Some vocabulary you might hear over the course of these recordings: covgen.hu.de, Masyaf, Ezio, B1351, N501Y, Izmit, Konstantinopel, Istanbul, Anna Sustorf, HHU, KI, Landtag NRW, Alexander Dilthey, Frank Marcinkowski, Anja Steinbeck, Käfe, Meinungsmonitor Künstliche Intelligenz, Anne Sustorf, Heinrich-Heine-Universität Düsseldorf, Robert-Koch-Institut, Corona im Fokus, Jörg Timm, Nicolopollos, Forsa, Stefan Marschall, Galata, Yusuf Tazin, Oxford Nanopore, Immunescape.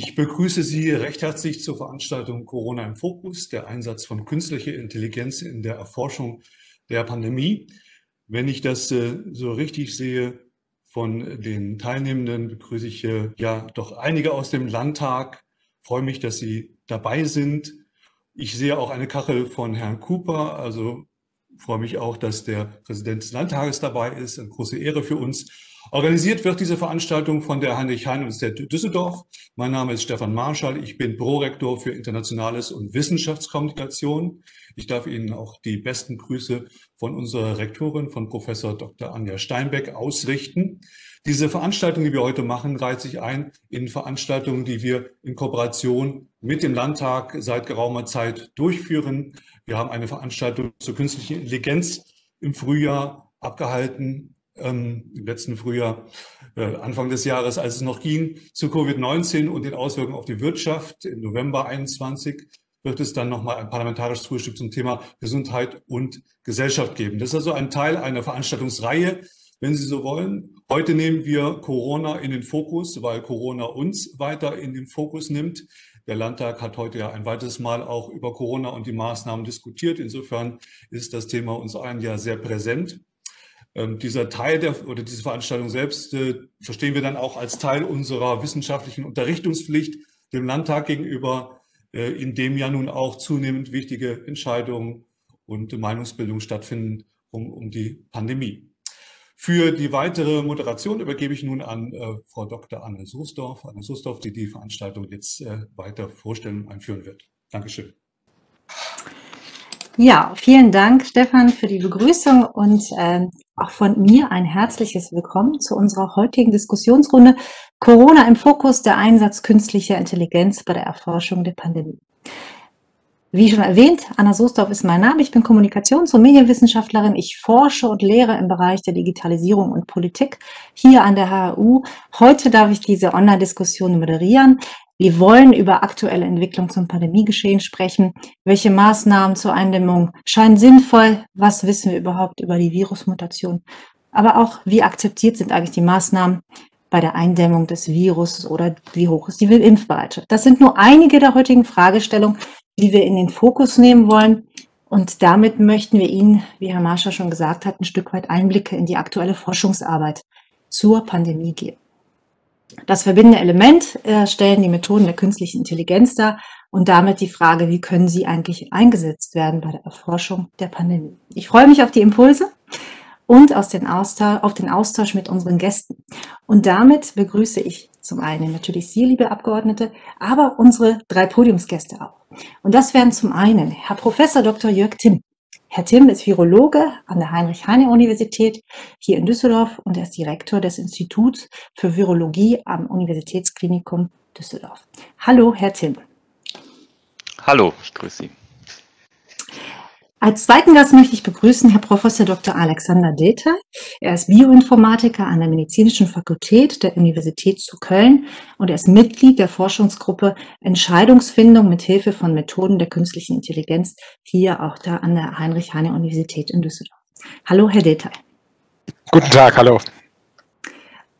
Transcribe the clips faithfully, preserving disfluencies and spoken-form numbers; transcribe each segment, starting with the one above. Ich begrüße Sie recht herzlich zur Veranstaltung Corona im Fokus, der Einsatz von künstlicher Intelligenz in der Erforschung der Pandemie. Wenn ich das äh, so richtig sehe von den Teilnehmenden, begrüße ich äh, ja doch einige aus dem Landtag. Freue mich, dass Sie dabei sind. Ich sehe auch eine Kachel von Herrn Cooper, also freue mich auch, dass der Präsident des Landtages dabei ist. Eine große Ehre für uns. Organisiert wird diese Veranstaltung von der Heinrich-Heine-Universität Düsseldorf. Mein Name ist Stefan Marschall. Ich bin Prorektor für Internationales und Wissenschaftskommunikation. Ich darf Ihnen auch die besten Grüße von unserer Rektorin, von Professor Doktor Anja Steinbeck, ausrichten. Diese Veranstaltung, die wir heute machen, reiht sich ein in Veranstaltungen, die wir in Kooperation mit dem Landtag seit geraumer Zeit durchführen. Wir haben eine Veranstaltung zur künstlichen Intelligenz im Frühjahr abgehalten. Ähm, im letzten Frühjahr, äh, Anfang des Jahres, als es noch ging, zu Covid neunzehn und den Auswirkungen auf die Wirtschaft. Im November einundzwanzig wird es dann nochmal ein parlamentarisches Frühstück zum Thema Gesundheit und Gesellschaft geben. Das ist also ein Teil einer Veranstaltungsreihe, wenn Sie so wollen. Heute nehmen wir Corona in den Fokus, weil Corona uns weiter in den Fokus nimmt. Der Landtag hat heute ja ein weiteres Mal auch über Corona und die Maßnahmen diskutiert. Insofern ist das Thema uns allen ja sehr präsent. Ähm, dieser Teil der, oder diese Veranstaltung selbst äh, verstehen wir dann auch als Teil unserer wissenschaftlichen Unterrichtungspflicht dem Landtag gegenüber, äh, in dem ja nun auch zunehmend wichtige Entscheidungen und Meinungsbildung stattfinden um, um die Pandemie. Für die weitere Moderation übergebe ich nun an äh, Frau Doktor Anne Sustorf, Anne Sustorf, die die Veranstaltung jetzt äh, weiter vorstellen und einführen wird. Dankeschön. Ja, vielen Dank, Stefan, für die Begrüßung und äh, auch von mir ein herzliches Willkommen zu unserer heutigen Diskussionsrunde Corona im Fokus, der Einsatz künstlicher Intelligenz bei der Erforschung der Pandemie. Wie schon erwähnt, Anna Sustorf ist mein Name. Ich bin Kommunikations- und Medienwissenschaftlerin. Ich forsche und lehre im Bereich der Digitalisierung und Politik hier an der H A U. Heute darf ich diese Online-Diskussion moderieren. Wir wollen über aktuelle Entwicklung zum Pandemiegeschehen sprechen. Welche Maßnahmen zur Eindämmung scheinen sinnvoll? Was wissen wir überhaupt über die Virusmutation? Aber auch, wie akzeptiert sind eigentlich die Maßnahmen bei der Eindämmung des Virus oder wie hoch ist die Impfbereitschaft? Das sind nur einige der heutigen Fragestellungen, die wir in den Fokus nehmen wollen. Und damit möchten wir Ihnen, wie Herr Marschall schon gesagt hat, ein Stück weit Einblicke in die aktuelle Forschungsarbeit zur Pandemie geben. Das verbindende Element äh, stellen die Methoden der künstlichen Intelligenz dar und damit die Frage, wie können sie eigentlich eingesetzt werden bei der Erforschung der Pandemie. Ich freue mich auf die Impulse und aus den Austausch, auf den Austausch mit unseren Gästen. Und damit begrüße ich zum einen natürlich Sie, liebe Abgeordnete, aber unsere drei Podiumsgäste auch. Und das wären zum einen Herr Professor Doktor Jörg Timm. Herr Timm ist Virologe an der Heinrich-Heine-Universität hier in Düsseldorf und er ist Direktor des Instituts für Virologie am Universitätsklinikum Düsseldorf. Hallo, Herr Timm. Hallo, ich grüße Sie. Als zweiten Gast möchte ich begrüßen Herr Professor Doktor Alexander Dilthey. Er ist Bioinformatiker an der Medizinischen Fakultät der Universität zu Köln und er ist Mitglied der Forschungsgruppe Entscheidungsfindung mit Hilfe von Methoden der künstlichen Intelligenz hier auch da an der Heinrich-Heine-Universität in Düsseldorf. Hallo, Herr Dilthey. Guten Tag, hallo.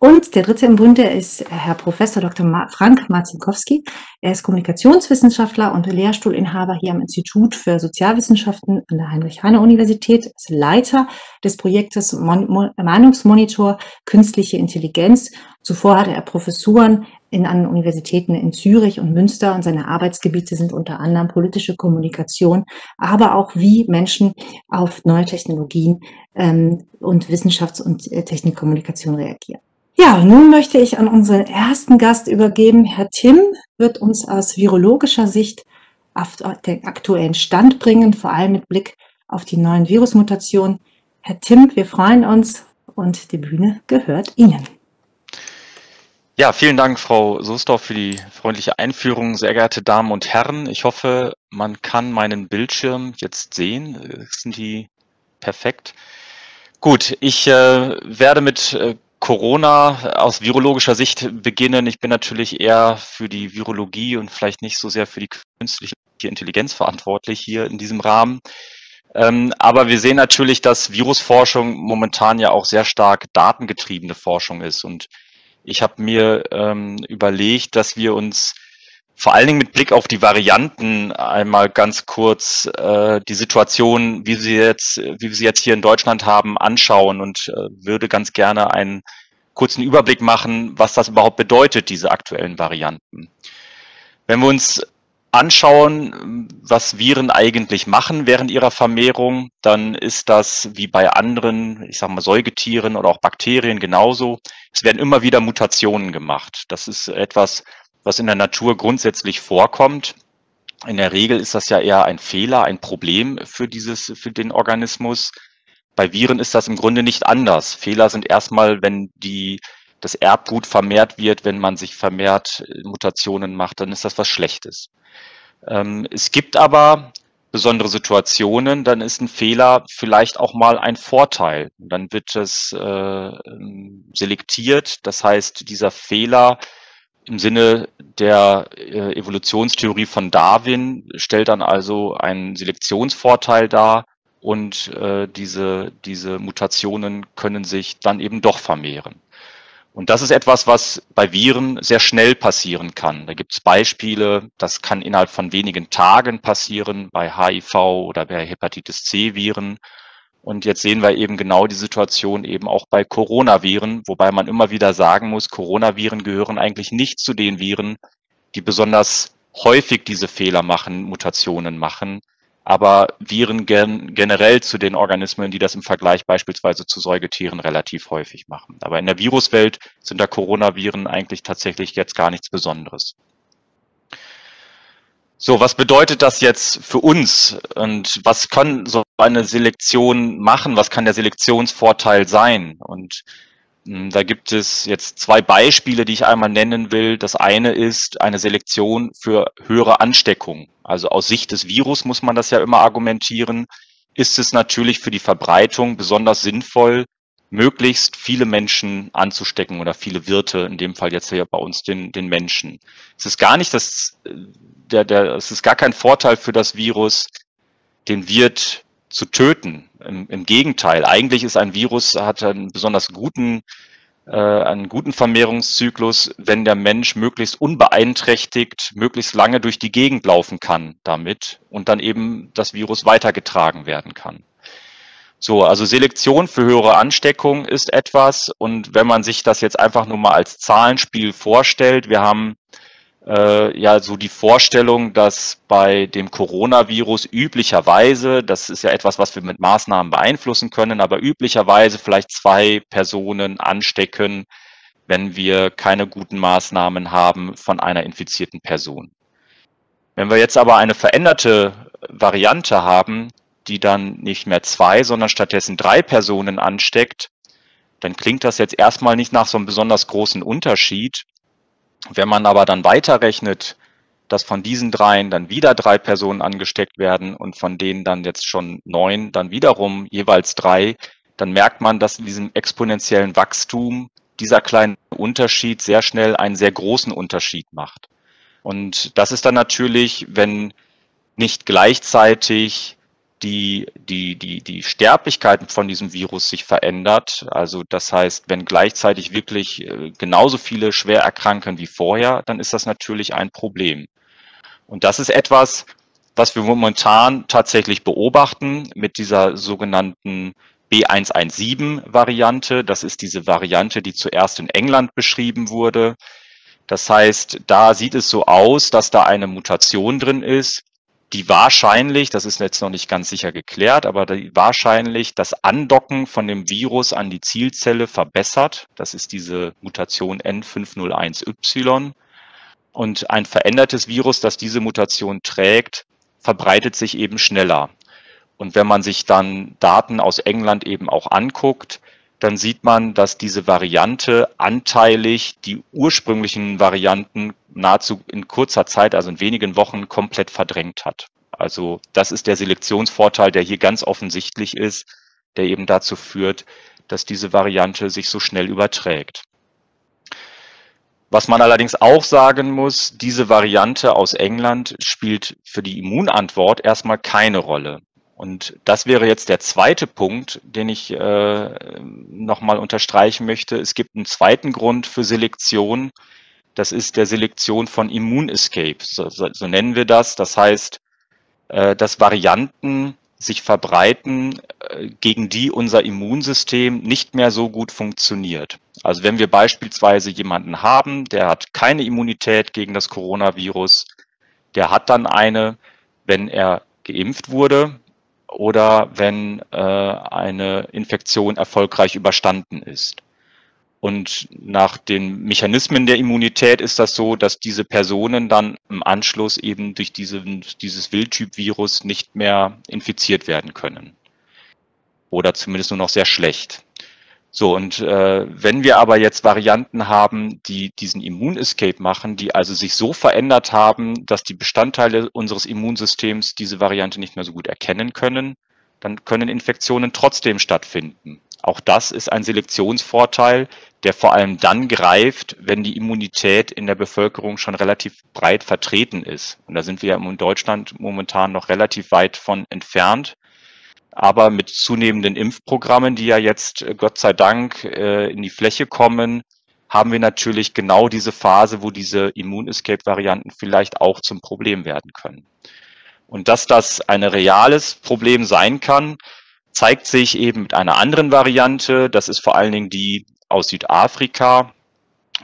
Und der dritte im Bunde ist Herr Professor Doktor Frank Marcinkowski. Er ist Kommunikationswissenschaftler und Lehrstuhlinhaber hier am Institut für Sozialwissenschaften an der Heinrich-Heine-Universität. Er ist Leiter des Projektes Meinungsmonitor Künstliche Intelligenz. Zuvor hatte er Professuren in, an Universitäten in Zürich und Münster und seine Arbeitsgebiete sind unter anderem politische Kommunikation, aber auch wie Menschen auf neue Technologien ähm, und Wissenschafts- und äh, Technikkommunikation reagieren. Ja, nun möchte ich an unseren ersten Gast übergeben. Herr Timm wird uns aus virologischer Sicht auf den aktuellen Stand bringen, vor allem mit Blick auf die neuen Virusmutationen. Herr Timm, wir freuen uns und die Bühne gehört Ihnen. Ja, vielen Dank, Frau Sustorf, für die freundliche Einführung. Sehr geehrte Damen und Herren, ich hoffe, man kann meinen Bildschirm jetzt sehen. Sind die perfekt? Gut, ich äh, werde mit äh, Corona aus virologischer Sicht beginnen. Ich bin natürlich eher für die Virologie und vielleicht nicht so sehr für die künstliche Intelligenz verantwortlich hier in diesem Rahmen. Aber wir sehen natürlich, dass Virusforschung momentan ja auch sehr stark datengetriebene Forschung ist. Und ich habe mir überlegt, dass wir uns Vor allen Dingen mit Blick auf die Varianten einmal ganz kurz äh, die Situation, wie sie jetzt, wie wir sie jetzt hier in Deutschland haben, anschauen und äh, würde ganz gerne einen kurzen Überblick machen, was das überhaupt bedeutet, diese aktuellen Varianten. Wenn wir uns anschauen, was Viren eigentlich machen während ihrer Vermehrung, dann ist das wie bei anderen, ich sag mal Säugetieren oder auch Bakterien genauso. Es werden immer wieder Mutationen gemacht. Das ist etwas, was in der Natur grundsätzlich vorkommt. In der Regel ist das ja eher ein Fehler, ein Problem für dieses, für den Organismus. Bei Viren ist das im Grunde nicht anders. Fehler sind erstmal, wenn die, das Erbgut vermehrt wird, wenn man sich vermehrt Mutationen macht, dann ist das was Schlechtes. Es gibt aber besondere Situationen, dann ist ein Fehler vielleicht auch mal ein Vorteil. Dann wird es selektiert, das heißt, dieser Fehler im Sinne der äh, Evolutionstheorie von Darwin stellt dann also einen Selektionsvorteil dar und äh, diese, diese Mutationen können sich dann eben doch vermehren. Und das ist etwas, was bei Viren sehr schnell passieren kann. Da gibt es Beispiele, das kann innerhalb von wenigen Tagen passieren, bei H I V oder bei Hepatitis C-Viren. Und jetzt sehen wir eben genau die Situation eben auch bei Coronaviren, wobei man immer wieder sagen muss, Coronaviren gehören eigentlich nicht zu den Viren, die besonders häufig diese Fehler machen, Mutationen machen, aber Viren gen- generell zu den Organismen, die das im Vergleich beispielsweise zu Säugetieren relativ häufig machen. Aber in der Viruswelt sind da Coronaviren eigentlich tatsächlich jetzt gar nichts Besonderes. So, was bedeutet das jetzt für uns und was kann so eine Selektion machen? Was kann der Selektionsvorteil sein? Und mh, da gibt es jetzt zwei Beispiele, die ich einmal nennen will. Das eine ist eine Selektion für höhere Ansteckung. Also aus Sicht des Virus muss man das ja immer argumentieren, ist es natürlich für die Verbreitung besonders sinnvoll, möglichst viele Menschen anzustecken oder viele Wirte, in dem Fall jetzt hier bei uns den, den Menschen. Es ist gar nicht das, der, der, es ist gar kein Vorteil für das Virus, den Wirt zu töten. Im, im Gegenteil, eigentlich ist ein Virus, hat einen besonders guten, äh, einen guten Vermehrungszyklus, wenn der Mensch möglichst unbeeinträchtigt, möglichst lange durch die Gegend laufen kann damit und dann eben das Virus weitergetragen werden kann. So, also Selektion für höhere Ansteckung ist etwas, und wenn man sich das jetzt einfach nur mal als Zahlenspiel vorstellt, wir haben äh, ja so die Vorstellung, dass bei dem Coronavirus üblicherweise, das ist ja etwas, was wir mit Maßnahmen beeinflussen können, aber üblicherweise vielleicht zwei Personen anstecken, wenn wir keine guten Maßnahmen haben von einer infizierten Person. Wenn wir jetzt aber eine veränderte Variante haben, die dann nicht mehr zwei, sondern stattdessen drei Personen ansteckt, dann klingt das jetzt erstmal nicht nach so einem besonders großen Unterschied. Wenn man aber dann weiterrechnet, dass von diesen dreien dann wieder drei Personen angesteckt werden und von denen dann jetzt schon neun, dann wiederum jeweils drei, dann merkt man, dass in diesem exponentiellen Wachstum dieser kleine Unterschied sehr schnell einen sehr großen Unterschied macht. Und das ist dann natürlich, wenn nicht gleichzeitig Die, die, die, die Sterblichkeit von diesem Virus sich verändert. Also das heißt, wenn gleichzeitig wirklich genauso viele schwer erkranken wie vorher, dann ist das natürlich ein Problem. Und das ist etwas, was wir momentan tatsächlich beobachten mit dieser sogenannten B eins eins sieben Variante. Das ist diese Variante, die zuerst in England beschrieben wurde. Das heißt, da sieht es so aus, dass da eine Mutation drin ist, die wahrscheinlich, das ist jetzt noch nicht ganz sicher geklärt, aber die wahrscheinlich das Andocken von dem Virus an die Zielzelle verbessert. Das ist diese Mutation N fünf null eins Y. Und ein verändertes Virus, das diese Mutation trägt, verbreitet sich eben schneller. Und wenn man sich dann Daten aus England eben auch anguckt, dann sieht man, dass diese Variante anteilig die ursprünglichen Varianten nahezu in kurzer Zeit, also in wenigen Wochen, komplett verdrängt hat. Also das ist der Selektionsvorteil, der hier ganz offensichtlich ist, der eben dazu führt, dass diese Variante sich so schnell überträgt. Was man allerdings auch sagen muss, diese Variante aus England spielt für die Immunantwort erstmal keine Rolle. Und das wäre jetzt der zweite Punkt, den ich äh, nochmal unterstreichen möchte. Es gibt einen zweiten Grund für Selektion. Das ist der Selektion von Immunescape, so, so, so nennen wir das. Das heißt, äh, dass Varianten sich verbreiten, äh, gegen die unser Immunsystem nicht mehr so gut funktioniert. Also wenn wir beispielsweise jemanden haben, der hat keine Immunität gegen das Coronavirus, der hat dann eine, wenn er geimpft wurde oder wenn äh, eine Infektion erfolgreich überstanden ist. Und nach den Mechanismen der Immunität ist das so, dass diese Personen dann im Anschluss eben durch diese, dieses Wildtyp-Virus nicht mehr infiziert werden können. Oder zumindest nur noch sehr schlecht. So, und äh, wenn wir aber jetzt Varianten haben, die diesen Immunescape machen, die also sich so verändert haben, dass die Bestandteile unseres Immunsystems diese Variante nicht mehr so gut erkennen können, dann können Infektionen trotzdem stattfinden. Auch das ist ein Selektionsvorteil, der vor allem dann greift, wenn die Immunität in der Bevölkerung schon relativ breit vertreten ist. Und da sind wir in Deutschland momentan noch relativ weit von entfernt. Aber mit zunehmenden Impfprogrammen, die ja jetzt Gott sei Dank in die Fläche kommen, haben wir natürlich genau diese Phase, wo diese Immunescape-Varianten vielleicht auch zum Problem werden können. Und dass das ein reales Problem sein kann, zeigt sich eben mit einer anderen Variante. Das ist vor allen Dingen die aus Südafrika,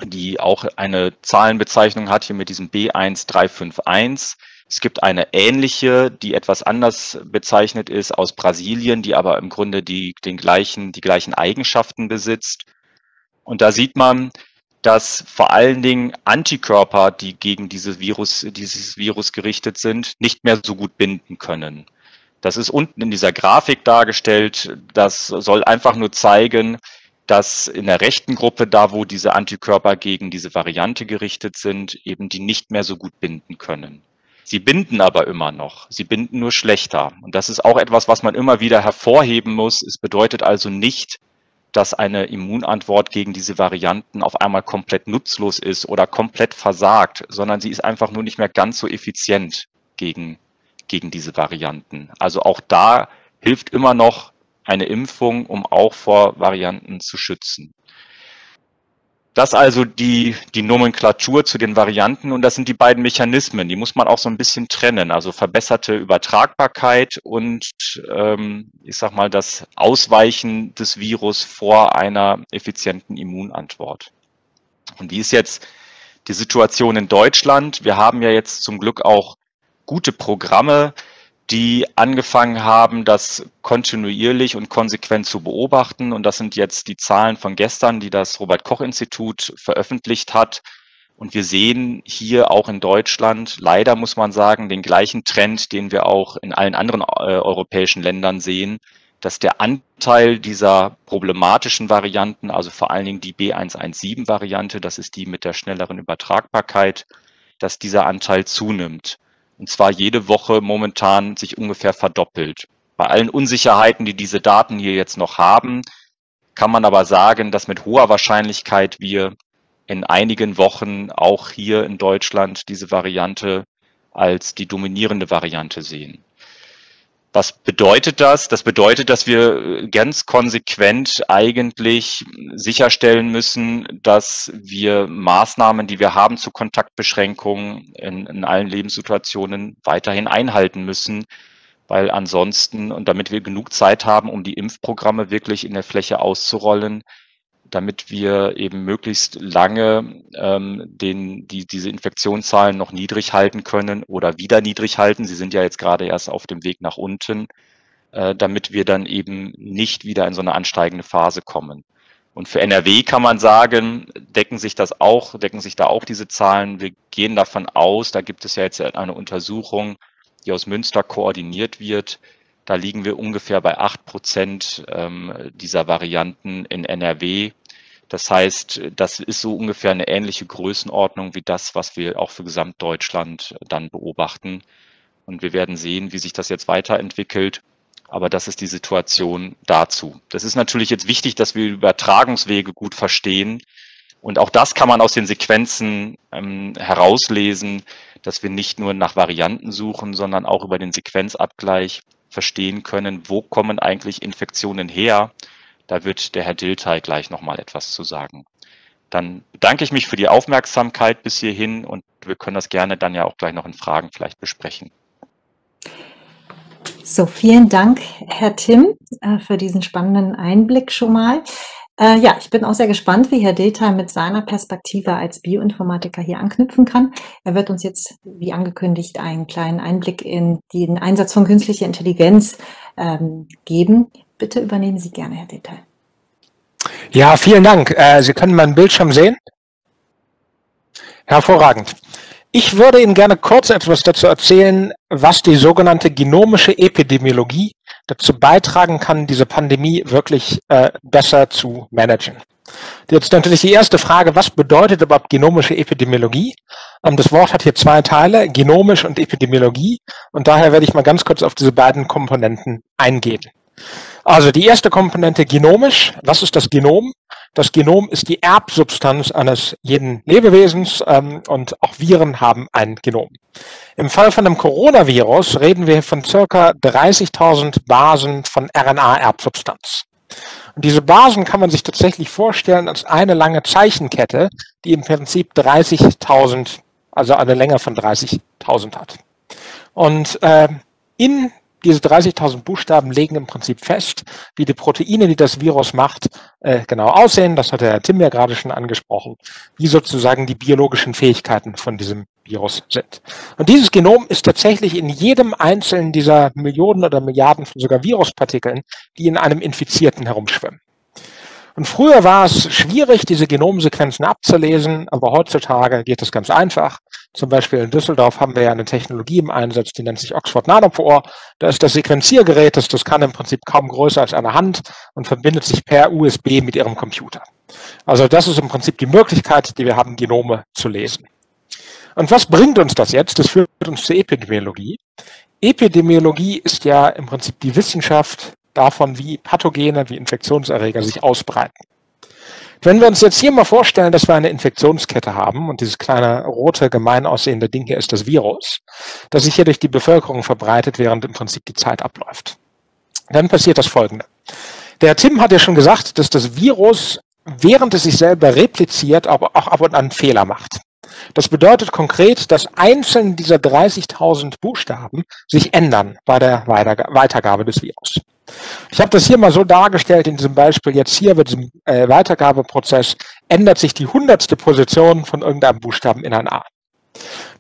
die auch eine Zahlenbezeichnung hat, hier mit diesem B eins drei fünf eins. Es gibt eine ähnliche, die etwas anders bezeichnet ist, aus Brasilien, die aber im Grunde die, den gleichen, die gleichen Eigenschaften besitzt. Und da sieht man, dass vor allen Dingen Antikörper, die gegen dieses Virus, dieses Virus gerichtet sind, nicht mehr so gut binden können. Das ist unten in dieser Grafik dargestellt. Das soll einfach nur zeigen, dass in der rechten Gruppe, da wo diese Antikörper gegen diese Variante gerichtet sind, eben die nicht mehr so gut binden können. Sie binden aber immer noch. Sie binden nur schlechter. Und das ist auch etwas, was man immer wieder hervorheben muss. Es bedeutet also nicht, dass eine Immunantwort gegen diese Varianten auf einmal komplett nutzlos ist oder komplett versagt, sondern sie ist einfach nur nicht mehr ganz so effizient gegen gegen diese Varianten. Also auch da hilft immer noch eine Impfung, um auch vor Varianten zu schützen. Das also die, die Nomenklatur zu den Varianten, und das sind die beiden Mechanismen, die muss man auch so ein bisschen trennen, also verbesserte Übertragbarkeit und ähm, ich sag mal das Ausweichen des Virus vor einer effizienten Immunantwort. Und wie ist jetzt die Situation in Deutschland? Wir haben ja jetzt zum Glück auch gute Programme, die angefangen haben, das kontinuierlich und konsequent zu beobachten. Und das sind jetzt die Zahlen von gestern, die das Robert-Koch-Institut veröffentlicht hat. Und wir sehen hier auch in Deutschland, leider muss man sagen, den gleichen Trend, den wir auch in allen anderen äh, europäischen Ländern sehen, dass der Anteil dieser problematischen Varianten, also vor allen Dingen die B eins eins sieben Variante, das ist die mit der schnelleren Übertragbarkeit, dass dieser Anteil zunimmt. Und zwar jede Woche momentan sich ungefähr verdoppelt. Bei allen Unsicherheiten, die diese Daten hier jetzt noch haben, kann man aber sagen, dass mit hoher Wahrscheinlichkeit wir in einigen Wochen auch hier in Deutschland diese Variante als die dominierende Variante sehen. Was bedeutet das? Das bedeutet, dass wir ganz konsequent eigentlich sicherstellen müssen, dass wir Maßnahmen, die wir haben zu Kontaktbeschränkungen in, in allen Lebenssituationen weiterhin einhalten müssen, weil ansonsten, und damit wir genug Zeit haben, um die Impfprogramme wirklich in der Fläche auszurollen, damit wir eben möglichst lange ähm, den, die, diese Infektionszahlen noch niedrig halten können oder wieder niedrig halten. Sie sind ja jetzt gerade erst auf dem Weg nach unten, äh, damit wir dann eben nicht wieder in so eine ansteigende Phase kommen. Und für N R W kann man sagen, decken sich das auch, decken sich da auch diese Zahlen. Wir gehen davon aus, da gibt es ja jetzt eine Untersuchung, die aus Münster koordiniert wird. Da liegen wir ungefähr bei acht Prozent ähm, dieser Varianten in N R W. Das heißt, das ist so ungefähr eine ähnliche Größenordnung wie das, was wir auch für Gesamtdeutschland dann beobachten. Und wir werden sehen, wie sich das jetzt weiterentwickelt. Aber das ist die Situation dazu. Das ist natürlich jetzt wichtig, dass wir Übertragungswege gut verstehen. Und auch das kann man aus den Sequenzen ähm, herauslesen, dass wir nicht nur nach Varianten suchen, sondern auch über den Sequenzabgleich verstehen können, wo kommen eigentlich Infektionen her. Da wird der Herr Dilthey gleich nochmal etwas zu sagen. Dann bedanke ich mich für die Aufmerksamkeit bis hierhin und wir können das gerne dann ja auch gleich noch in Fragen vielleicht besprechen. So, vielen Dank, Herr Timm, für diesen spannenden Einblick schon mal. Äh, ja, ich bin auch sehr gespannt, wie Herr Dilthey mit seiner Perspektive als Bioinformatiker hier anknüpfen kann. Er wird uns jetzt, wie angekündigt, einen kleinen Einblick in den Einsatz von künstlicher Intelligenz ähm, geben. Bitte übernehmen Sie gerne, Herr Dilthey. Ja, vielen Dank. Äh, Sie können meinen Bildschirm sehen. Hervorragend. Ich würde Ihnen gerne kurz etwas dazu erzählen, was die sogenannte genomische Epidemiologie dazu beitragen kann, diese Pandemie wirklich äh, besser zu managen. Jetzt natürlich die erste Frage, was bedeutet überhaupt genomische Epidemiologie? Ähm, das Wort hat hier zwei Teile, genomisch und Epidemiologie, und daher werde ich mal ganz kurz auf diese beiden Komponenten eingehen. Also die erste Komponente genomisch, was ist das Genom? Das Genom ist die Erbsubstanz eines jeden Lebewesens ähm, und auch Viren haben ein Genom. Im Fall von einem Coronavirus reden wir von circa dreißigtausend Basen von R N A-Erbsubstanz. Und diese Basen kann man sich tatsächlich vorstellen als eine lange Zeichenkette, die im Prinzip dreißigtausend, also eine Länge von dreißigtausend hat. Und äh, in diese dreißigtausend Buchstaben legen im Prinzip fest, wie die Proteine, die das Virus macht, äh, genau aussehen. Das hat der Herr Timm ja gerade schon angesprochen, wie sozusagen die biologischen Fähigkeiten von diesem Virus sind. Und dieses Genom ist tatsächlich in jedem einzelnen dieser Millionen oder Milliarden von sogar Viruspartikeln, die in einem Infizierten herumschwimmen. Und früher war es schwierig, diese Genomsequenzen abzulesen, aber heutzutage geht es ganz einfach. Zum Beispiel in Düsseldorf haben wir ja eine Technologie im Einsatz, die nennt sich Oxford Nanopore. Da ist das Sequenziergerät, das, das kann im Prinzip kaum größer als eine Hand und verbindet sich per U S B mit Ihrem Computer. Also das ist im Prinzip die Möglichkeit, die wir haben, Genome zu lesen. Und was bringt uns das jetzt? Das führt uns zur Epidemiologie. Epidemiologie ist ja im Prinzip die Wissenschaft davon, wie Pathogene, wie Infektionserreger sich ausbreiten. Wenn wir uns jetzt hier mal vorstellen, dass wir eine Infektionskette haben und dieses kleine rote, gemein aussehende Ding hier ist das Virus, das sich hier durch die Bevölkerung verbreitet, während im Prinzip die Zeit abläuft. Dann passiert das Folgende. Der Herr Timm hat ja schon gesagt, dass das Virus, während es sich selber repliziert, aber auch ab und an Fehler macht. Das bedeutet konkret, dass einzelne dieser dreißigtausend Buchstaben sich ändern bei der Weitergabe des Virus. Ich habe das hier mal so dargestellt in diesem Beispiel. Jetzt hier bei diesem äh, Weitergabeprozess ändert sich die hundertste Position von irgendeinem Buchstaben in ein A.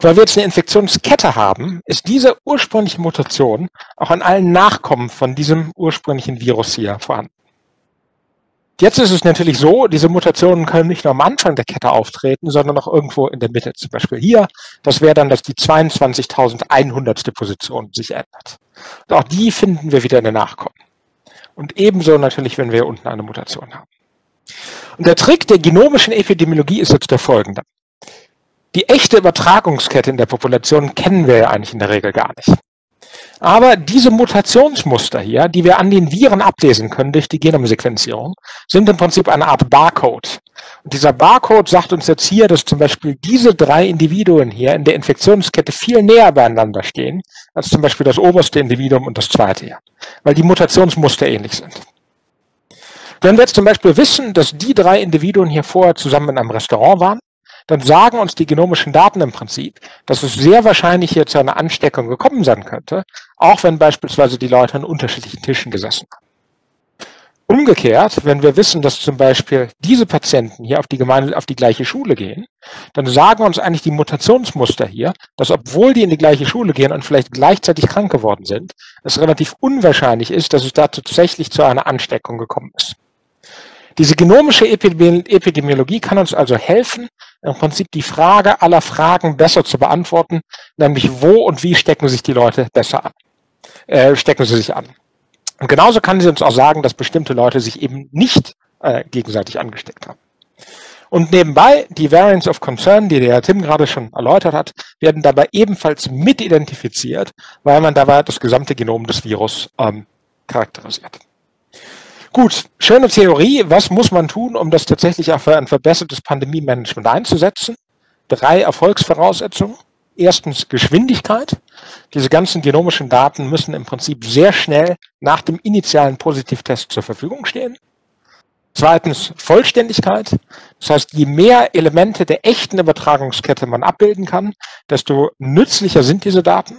Weil wir jetzt eine Infektionskette haben, ist diese ursprüngliche Mutation auch an allen Nachkommen von diesem ursprünglichen Virus hier vorhanden. Jetzt ist es natürlich so, diese Mutationen können nicht nur am Anfang der Kette auftreten, sondern auch irgendwo in der Mitte. Zum Beispiel hier, das wäre dann, dass die zweiundzwanzigtausendeinhundertste Position sich ändert. Und auch die finden wir wieder in den Nachkommen. Und ebenso natürlich, wenn wir hier unten eine Mutation haben. Und der Trick der genomischen Epidemiologie ist jetzt der folgende. Die echte Übertragungskette in der Population kennen wir ja eigentlich in der Regel gar nicht. Aber diese Mutationsmuster hier, die wir an den Viren ablesen können durch die Genomsequenzierung, sind im Prinzip eine Art Barcode. Und dieser Barcode sagt uns jetzt hier, dass zum Beispiel diese drei Individuen hier in der Infektionskette viel näher beieinander stehen, als zum Beispiel das oberste Individuum und das zweite hier, weil die Mutationsmuster ähnlich sind. Wenn wir jetzt zum Beispiel wissen, dass die drei Individuen hier vorher zusammen in einem Restaurant waren, dann sagen uns die genomischen Daten im Prinzip, dass es sehr wahrscheinlich hier zu einer Ansteckung gekommen sein könnte, auch wenn beispielsweise die Leute an unterschiedlichen Tischen gesessen haben. Umgekehrt, wenn wir wissen, dass zum Beispiel diese Patienten hier auf die, Gemeinde, auf die gleiche Schule gehen, dann sagen uns eigentlich die Mutationsmuster hier, dass obwohl die in die gleiche Schule gehen und vielleicht gleichzeitig krank geworden sind, es relativ unwahrscheinlich ist, dass es da tatsächlich zu einer Ansteckung gekommen ist. Diese genomische Epidemiologie kann uns also helfen, im Prinzip die Frage aller Fragen besser zu beantworten, nämlich wo und wie stecken sich die Leute besser an, äh, stecken sie sich an. Und genauso kann sie uns auch sagen, dass bestimmte Leute sich eben nicht äh, gegenseitig angesteckt haben. Und nebenbei, die Variants of Concern, die der Herr Timm gerade schon erläutert hat, werden dabei ebenfalls mit identifiziert, weil man dabei das gesamte Genom des Virus ähm, charakterisiert. Gut, schöne Theorie. Was muss man tun, um das tatsächlich auch für ein verbessertes Pandemie-Management einzusetzen? Drei Erfolgsvoraussetzungen. Erstens Geschwindigkeit. Diese ganzen genomischen Daten müssen im Prinzip sehr schnell nach dem initialen Positivtest zur Verfügung stehen. Zweitens Vollständigkeit. Das heißt, je mehr Elemente der echten Übertragungskette man abbilden kann, desto nützlicher sind diese Daten.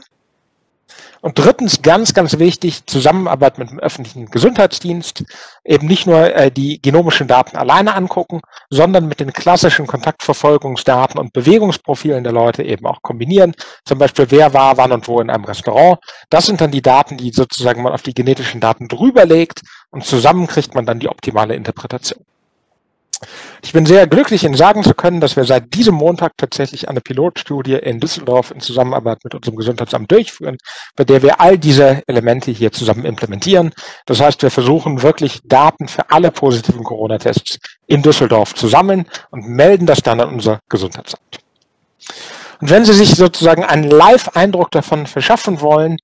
Und drittens, ganz, ganz wichtig, Zusammenarbeit mit dem öffentlichen Gesundheitsdienst, eben nicht nur äh, die genomischen Daten alleine angucken, sondern mit den klassischen Kontaktverfolgungsdaten und Bewegungsprofilen der Leute eben auch kombinieren. Zum Beispiel, wer war, wann und wo in einem Restaurant. Das sind dann die Daten, die sozusagen man auf die genetischen Daten drüberlegt, und zusammen kriegt man dann die optimale Interpretation. Ich bin sehr glücklich, Ihnen sagen zu können, dass wir seit diesem Montag tatsächlich eine Pilotstudie in Düsseldorf in Zusammenarbeit mit unserem Gesundheitsamt durchführen, bei der wir all diese Elemente hier zusammen implementieren. Das heißt, wir versuchen wirklich Daten für alle positiven Corona-Tests in Düsseldorf zu sammeln und melden das dann an unser Gesundheitsamt. Und wenn Sie sich sozusagen einen Live-Eindruck davon verschaffen wollen,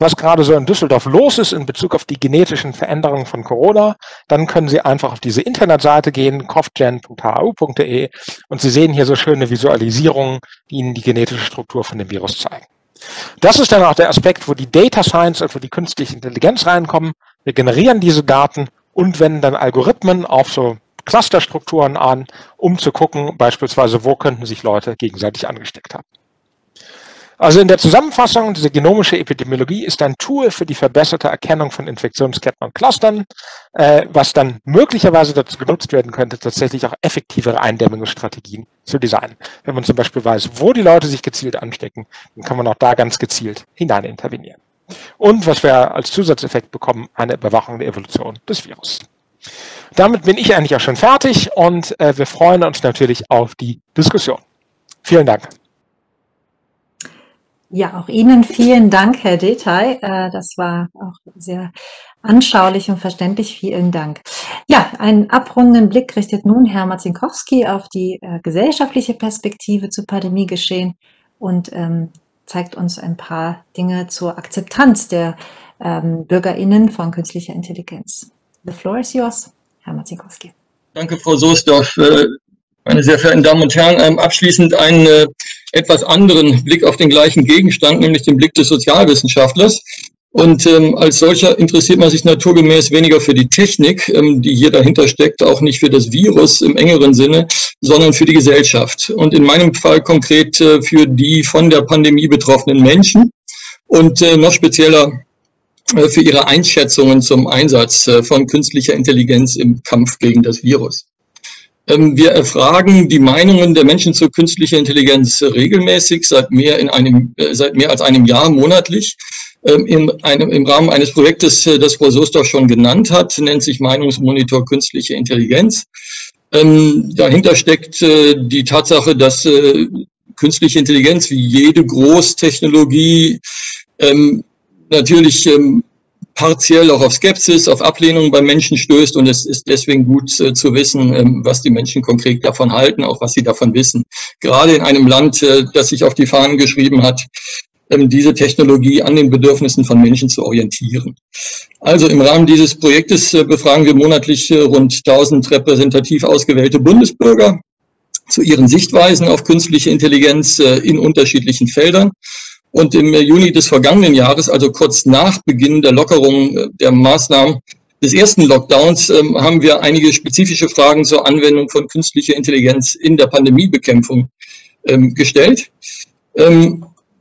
was gerade so in Düsseldorf los ist in Bezug auf die genetischen Veränderungen von Corona, dann können Sie einfach auf diese Internetseite gehen, covgen punkt h u punkt d e, und Sie sehen hier so schöne Visualisierungen, die Ihnen die genetische Struktur von dem Virus zeigen. Das ist dann auch der Aspekt, wo die Data Science und wo die künstliche Intelligenz reinkommen. Wir generieren diese Daten und wenden dann Algorithmen auf so Clusterstrukturen an, um zu gucken, beispielsweise, wo könnten sich Leute gegenseitig angesteckt haben. Also in der Zusammenfassung, diese genomische Epidemiologie ist ein Tool für die verbesserte Erkennung von Infektionsketten und Clustern, äh, was dann möglicherweise dazu genutzt werden könnte, tatsächlich auch effektivere Eindämmungsstrategien zu designen. Wenn man zum Beispiel weiß, wo die Leute sich gezielt anstecken, dann kann man auch da ganz gezielt hinein intervenieren. Und was wir als Zusatzeffekt bekommen, eine Überwachung der Evolution des Virus. Damit bin ich eigentlich auch schon fertig, und äh, wir freuen uns natürlich auf die Diskussion. Vielen Dank. Ja, auch Ihnen vielen Dank, Herr Dilthey. Das war auch sehr anschaulich und verständlich. Vielen Dank. Ja, einen abrundenden Blick richtet nun Herr Marcinkowski auf die gesellschaftliche Perspektive zu Pandemiegeschehen und zeigt uns ein paar Dinge zur Akzeptanz der BürgerInnen von künstlicher Intelligenz. The floor is yours, Herr Marcinkowski. Danke, Frau Sustorf. Meine sehr verehrten Damen und Herren, abschließend einen äh, etwas anderen Blick auf den gleichen Gegenstand, nämlich den Blick des Sozialwissenschaftlers. Und ähm, als solcher interessiert man sich naturgemäß weniger für die Technik, ähm, die hier dahinter steckt, auch nicht für das Virus im engeren Sinne, sondern für die Gesellschaft. Und in meinem Fall konkret äh, für die von der Pandemie betroffenen Menschen und äh, noch spezieller äh, für ihre Einschätzungen zum Einsatz äh, von künstlicher Intelligenz im Kampf gegen das Virus. Wir erfragen die Meinungen der Menschen zur künstlichen Intelligenz regelmäßig, seit mehr, in einem, seit mehr als einem Jahr monatlich, in einem, im Rahmen eines Projektes, das Frau Sustorf schon genannt hat, nennt sich Meinungsmonitor Künstliche Intelligenz. Dahinter steckt die Tatsache, dass künstliche Intelligenz wie jede Großtechnologie natürlich partiell auch auf Skepsis, auf Ablehnung bei Menschen stößt, und es ist deswegen gut äh, zu wissen, ähm, was die Menschen konkret davon halten, auch was sie davon wissen. Gerade in einem Land, äh, das sich auf die Fahnen geschrieben hat, ähm, diese Technologie an den Bedürfnissen von Menschen zu orientieren. Also im Rahmen dieses Projektes äh, befragen wir monatlich äh, rund tausend repräsentativ ausgewählte Bundesbürger zu ihren Sichtweisen auf künstliche Intelligenz äh, in unterschiedlichen Feldern. Und im Juni des vergangenen Jahres, also kurz nach Beginn der Lockerung der Maßnahmen des ersten Lockdowns, haben wir einige spezifische Fragen zur Anwendung von künstlicher Intelligenz in der Pandemiebekämpfung gestellt.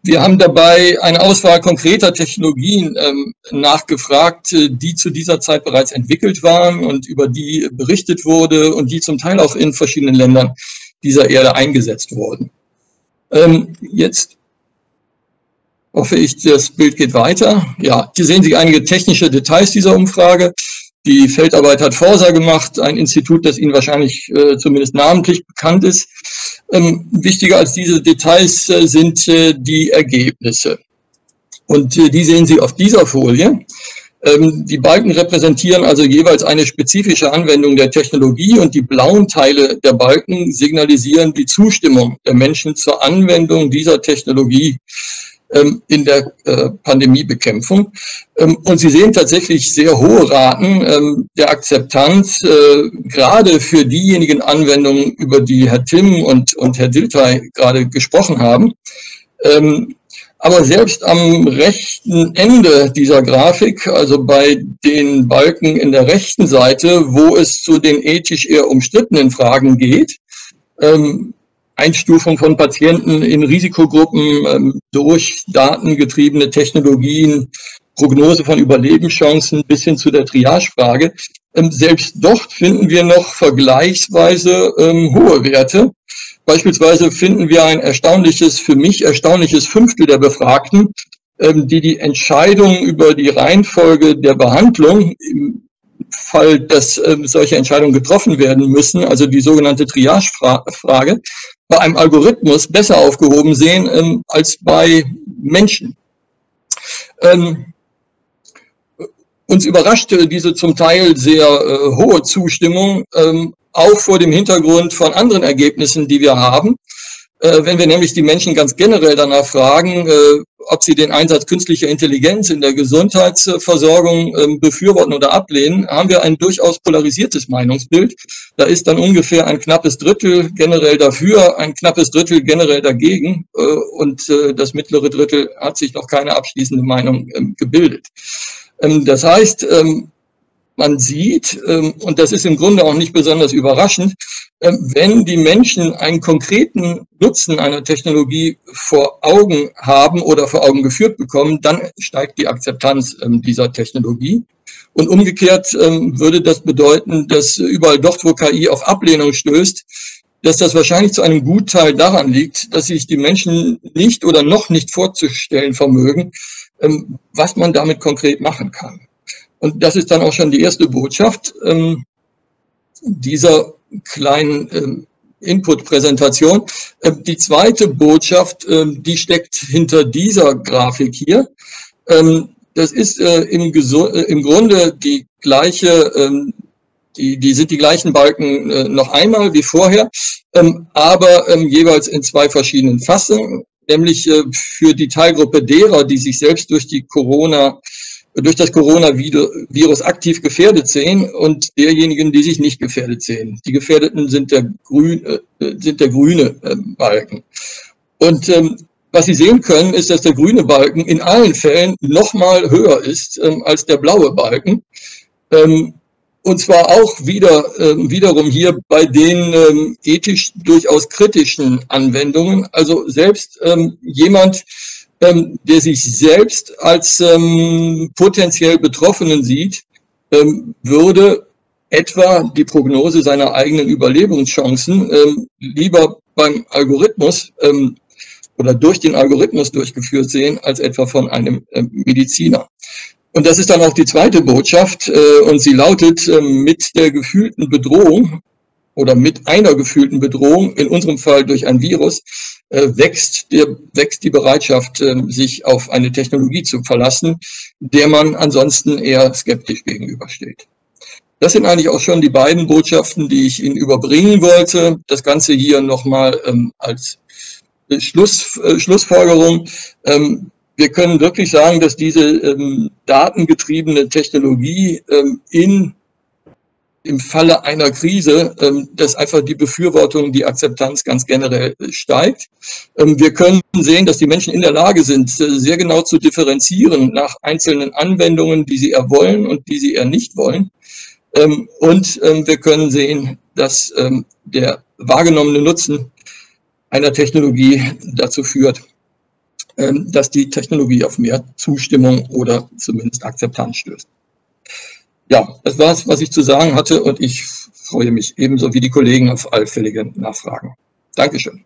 Wir haben dabei eine Auswahl konkreter Technologien nachgefragt, die zu dieser Zeit bereits entwickelt waren und über die berichtet wurde und die zum Teil auch in verschiedenen Ländern dieser Erde eingesetzt wurden. Jetzt hoffe ich, das Bild geht weiter. Ja, hier sehen Sie einige technische Details dieser Umfrage. Die Feldarbeit hat Forsa gemacht, ein Institut, das Ihnen wahrscheinlich äh, zumindest namentlich bekannt ist. Ähm, wichtiger als diese Details äh, sind äh, die Ergebnisse. Und äh, die sehen Sie auf dieser Folie. Ähm, die Balken repräsentieren also jeweils eine spezifische Anwendung der Technologie, und die blauen Teile der Balken signalisieren die Zustimmung der Menschen zur Anwendung dieser Technologie in der äh, Pandemiebekämpfung. Ähm, und Sie sehen tatsächlich sehr hohe Raten ähm, der Akzeptanz, äh, gerade für diejenigen Anwendungen, über die Herr Timm und, und Herr Dilthey gerade gesprochen haben. Ähm, aber selbst am rechten Ende dieser Grafik, also bei den Balken in der rechten Seite, wo es zu den ethisch eher umstrittenen Fragen geht, ähm, Einstufung von Patienten in Risikogruppen ähm, durch datengetriebene Technologien, Prognose von Überlebenschancen bis hin zu der Triagefrage. Ähm, selbst dort finden wir noch vergleichsweise ähm, hohe Werte. Beispielsweise finden wir ein erstaunliches, für mich erstaunliches Fünftel der Befragten, ähm, die die Entscheidung über die Reihenfolge der Behandlung im Fall, dass ähm, solche Entscheidungen getroffen werden müssen, also die sogenannte Triagefrage, bei einem Algorithmus besser aufgehoben sehen ähm, als bei Menschen. Ähm, uns überraschte diese zum Teil sehr äh, hohe Zustimmung, ähm, auch vor dem Hintergrund von anderen Ergebnissen, die wir haben. Äh, wenn wir nämlich die Menschen ganz generell danach fragen, äh, ob sie den Einsatz künstlicher Intelligenz in der Gesundheitsversorgung äh, befürworten oder ablehnen, haben wir ein durchaus polarisiertes Meinungsbild. Da ist dann ungefähr ein knappes Drittel generell dafür, ein knappes Drittel generell dagegen äh, und äh, das mittlere Drittel hat sich noch keine abschließende Meinung äh, gebildet. Ähm, das heißt, ähm, man sieht, ähm, und das ist im Grunde auch nicht besonders überraschend, wenn die Menschen einen konkreten Nutzen einer Technologie vor Augen haben oder vor Augen geführt bekommen, dann steigt die Akzeptanz dieser Technologie. Und umgekehrt würde das bedeuten, dass überall dort, wo K I auf Ablehnung stößt, dass das wahrscheinlich zu einem Gutteil daran liegt, dass sich die Menschen nicht oder noch nicht vorzustellen vermögen, was man damit konkret machen kann. Und das ist dann auch schon die erste Botschaft dieser kleinen ähm, Input-Präsentation. Ähm, die zweite Botschaft, ähm, die steckt hinter dieser Grafik hier. Ähm, das ist äh, im, äh, im Grunde die gleiche, ähm, die, die sind die gleichen Balken äh, noch einmal wie vorher, ähm, aber ähm, jeweils in zwei verschiedenen Fassungen, nämlich äh, für die Teilgruppe derer, die sich selbst durch die Corona durch das Coronavirus aktiv gefährdet sehen und derjenigen, die sich nicht gefährdet sehen. Die Gefährdeten sind der, grün, äh, sind der grüne äh, Balken. Und ähm, was Sie sehen können, ist, dass der grüne Balken in allen Fällen nochmal höher ist ähm, als der blaue Balken. Ähm, und zwar auch wieder, ähm, wiederum hier bei den ähm, ethisch durchaus kritischen Anwendungen. Also selbst ähm, jemand, Ähm, der sich selbst als ähm, potenziell Betroffenen sieht, ähm, würde etwa die Prognose seiner eigenen Überlebenschancen ähm, lieber beim Algorithmus ähm, oder durch den Algorithmus durchgeführt sehen, als etwa von einem ähm, Mediziner. Und das ist dann auch die zweite Botschaft äh, und sie lautet, äh, mit der gefühlten Bedrohung oder mit einer gefühlten Bedrohung, in unserem Fall durch ein Virus, wächst, der, wächst die Bereitschaft, sich auf eine Technologie zu verlassen, der man ansonsten eher skeptisch gegenübersteht. Das sind eigentlich auch schon die beiden Botschaften, die ich Ihnen überbringen wollte. Das Ganze hier nochmal ähm, als Schluss, äh, Schlussfolgerung. Ähm, wir können wirklich sagen, dass diese ähm, datengetriebene Technologie ähm, in im Falle einer Krise, dass einfach die Befürwortung, die Akzeptanz ganz generell steigt. Wir können sehen, dass die Menschen in der Lage sind, sehr genau zu differenzieren nach einzelnen Anwendungen, die sie eher wollen und die sie eher nicht wollen. Und wir können sehen, dass der wahrgenommene Nutzen einer Technologie dazu führt, dass die Technologie auf mehr Zustimmung oder zumindest Akzeptanz stößt. Ja, das war es, was ich zu sagen hatte und ich freue mich ebenso wie die Kollegen auf allfällige Nachfragen. Dankeschön.